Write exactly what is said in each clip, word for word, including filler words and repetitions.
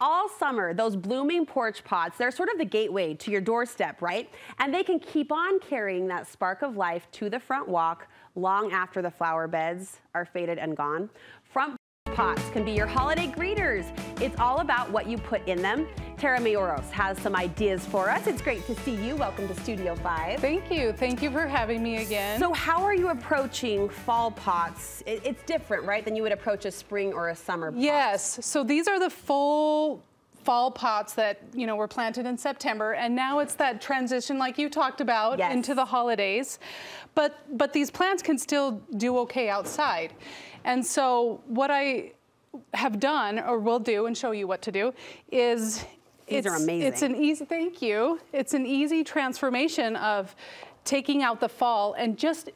All summer, those blooming porch pots, they're sort of the gateway to your doorstep, right? And they can keep on carrying that spark of life to the front walk long after the flower beds are faded and gone. Front pots can be your holiday greeters. It's all about what you put in them. Tara Mayoros has some ideas for us. It's great to see you. Welcome to Studio five. Thank you. Thank you for having me again. So how are you approaching fall pots? It's different, right, than you would approach a spring or a summer pot. Yes. So these are the full fall pots that, you know, were planted in September, and now it's that transition, like you talked about, yes, into the holidays. But but these plants can still do okay outside. And so what I have done, or will do and show you what to do, is these it's, are amazing. It's an easy, thank you. It's an easy transformation of taking out the fall and just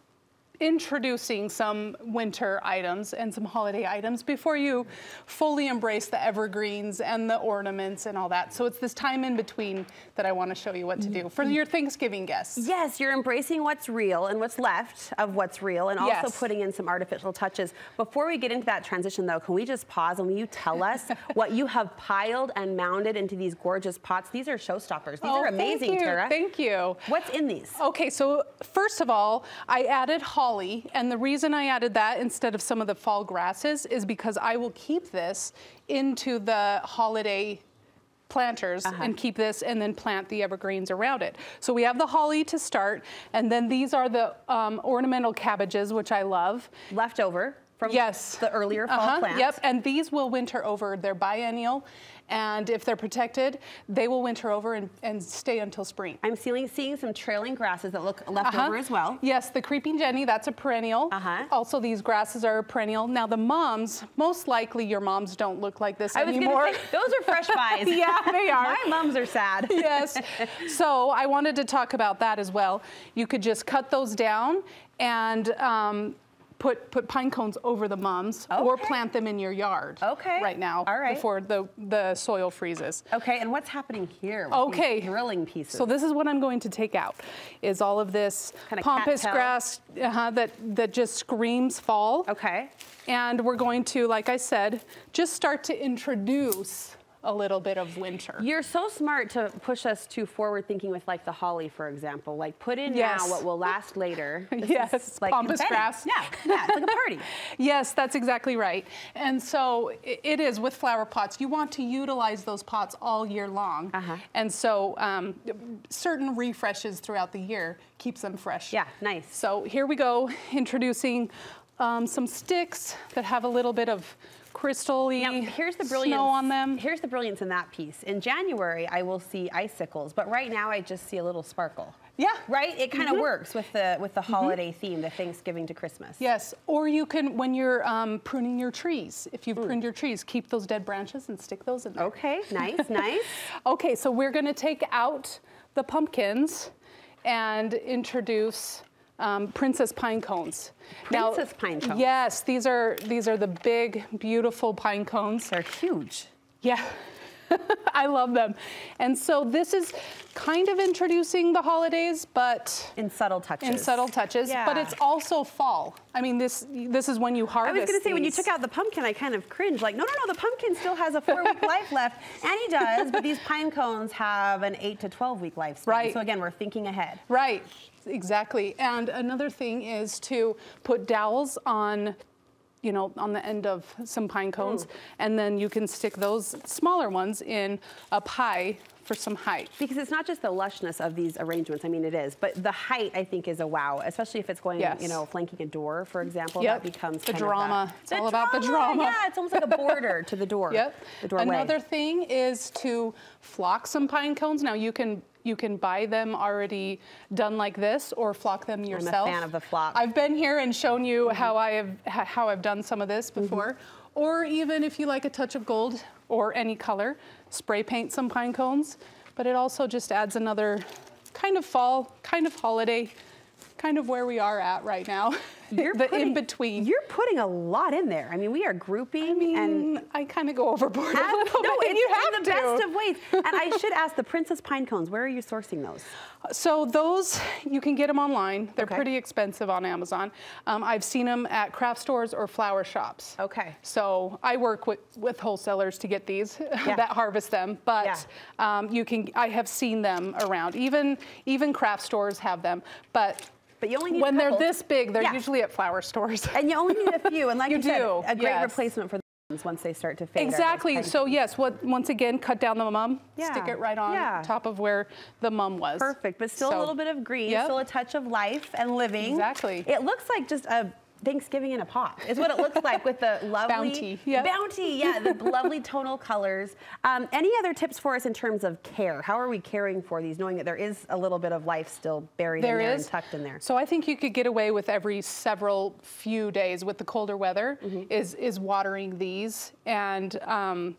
introducing some winter items and some holiday items before you fully embrace the evergreens and the ornaments and all that. So it's this time in between that I want to show you what to do for your Thanksgiving guests. Yes, you're embracing what's real and what's left of what's real, and also yes, putting in some artificial touches. Before we get into that transition though, can we just pause and will you tell us what you have piled and mounded into these gorgeous pots? These are showstoppers. These oh, are amazing, thank you, Tara. Thank you. What's in these? Okay, so first of all, I added holly. And the reason I added that instead of some of the fall grasses is because I will keep this into the holiday planters, uh-huh, and keep this and then plant the evergreens around it. So we have the holly to start, and then these are the um, ornamental cabbages, which I love. Leftover from yes, the earlier fall uh-huh, plants. Yep, and these will winter over. They're biennial, and if they're protected, they will winter over and, and stay until spring. I'm seeing, seeing some trailing grasses that look left uh-huh, over as well. Yes, the creeping Jenny, that's a perennial. Uh-huh. Also, these grasses are a perennial. Now, the moms, most likely your moms don't look like this I anymore. Was gonna say, those are fresh buys. Yeah, they are. My moms are sad. Yes. So I wanted to talk about that as well. You could just cut those down and um, Put, put pine cones over the mums, okay, or plant them in your yard okay, right now, all right, before the, the soil freezes. Okay, and what's happening here with okay, these drilling pieces? So this is what I'm going to take out, is all of this kind of pompous grass uh-huh, that, that just screams fall. Okay. And we're going to, like I said, just start to introduce a little bit of winter. You're so smart to push us to forward thinking with, like, the holly, for example. Like, put in yes, now what will last later. This yes, like pompous grass. Yeah, yeah, it's like a party. Yes, that's exactly right. And so it is with flower pots. You want to utilize those pots all year long. Uh-huh. And so um, certain refreshes throughout the year keeps them fresh. Yeah, nice. So here we go, introducing um, some sticks that have a little bit of crystal-y now, here's the brilliance, snow on them. Here's the brilliance in that piece. In January, I will see icicles, but right now I just see a little sparkle. Yeah. Right? It kind of mm-hmm, works with the with the holiday mm-hmm, theme, the Thanksgiving to Christmas. Yes. Or you can, when you're um, pruning your trees, if you've mm, pruned your trees, keep those dead branches and stick those in there. Okay. Nice, nice. Okay, so we're going to take out the pumpkins and introduce Um, princess pine cones. Princess now, pine cones. Yes, these are these are the big, beautiful pine cones. They're huge. Yeah, I love them. And so this is kind of introducing the holidays, but in subtle touches. In subtle touches, yeah, but it's also fall. I mean, this this is when you harvest. I was going to say, these. When you took out the pumpkin, I kind of cringed. Like, no, no, no, the pumpkin still has a four-week life left, and he does. But these pine cones have an eight to twelve-week lifespan. Right. So again, we're thinking ahead. Right. Exactly. And another thing is to put dowels on, you know, on the end of some pine cones. Ooh. And then you can stick those smaller ones in up high for some height. Because it's not just the lushness of these arrangements. I mean, it is, but the height, I think, is a wow, especially if it's going, yes, you know, flanking a door, for example, yep, that becomes the drama. It's the all drama, about the drama. Yeah, it's almost like a border to the door. Yep. The doorway. Another thing is to flock some pine cones. Now you can You can buy them already done like this, or flock them yourself. I'm a fan of the flock. I've been here and shown you mm-hmm, how I have how I've done some of this before. Mm-hmm. Or even if you like a touch of gold or any color, spray paint some pine cones. But it also just adds another kind of fall, kind of holiday, kind of where we are at right now. you're the putting, in between. You're putting a lot in there. I mean, we are grouping. I mean, and I kind of go overboard at, a little no, bit. It's, you have in the to. best of ways. And I should ask, the princess pine cones, where are you sourcing those? So those, you can get them online. They're okay. pretty expensive on Amazon. Um, I've seen them at craft stores or flower shops. Okay. So I work with, with wholesalers to get these yeah. that harvest them, but yeah. um, you can, I have seen them around. Even, even craft stores have them, but But you only need when they're this big, they're yeah. usually at flower stores. And you only need a few, and like you, you said, do. a great yes. replacement for the ones once they start to fade. Exactly. So yes, what once again, cut down the mum, yeah. stick it right on yeah. top of where the mum was. Perfect, but still so, a little bit of green, yep. still a touch of life and living. Exactly. It looks like just a Thanksgiving in a pot is what it looks like with the lovely bounty, yep. bounty, yeah, the lovely tonal colors. Um, any other tips for us in terms of care? How are we caring for these, knowing that there is a little bit of life still buried there in there is. and tucked in there? So I think you could get away with every several few days with the colder weather mm-hmm. is is watering these and. Um,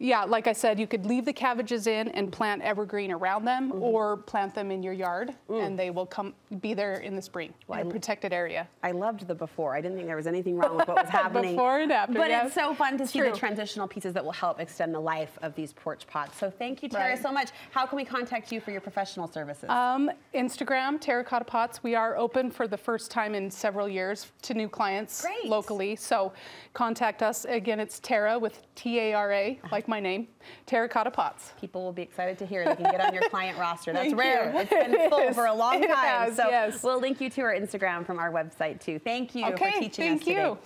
Yeah, like I said, you could leave the cabbages in and plant evergreen around them mm-hmm. or plant them in your yard mm. and they will come be there in the spring, well, in a protected area. I loved the before. I didn't think there was anything wrong with what was happening. Before and after, But yes. it's so fun to it's see true. the transitional pieces that will help extend the life of these porch pots. So thank you, Tara, right. so much. How can we contact you for your professional services? Um, Instagram, Terracotta Pots. We are open for the first time in several years to new clients Great. locally. So contact us. Again, it's Tara with T A R A, like my name, Terracotta Pots. People will be excited to hear they can get on your client roster. That's Thank rare. You. It's been it full is. for a long it time. Has, so yes. we'll link you to our Instagram from our website too. Thank you okay, for teaching thank us today. You.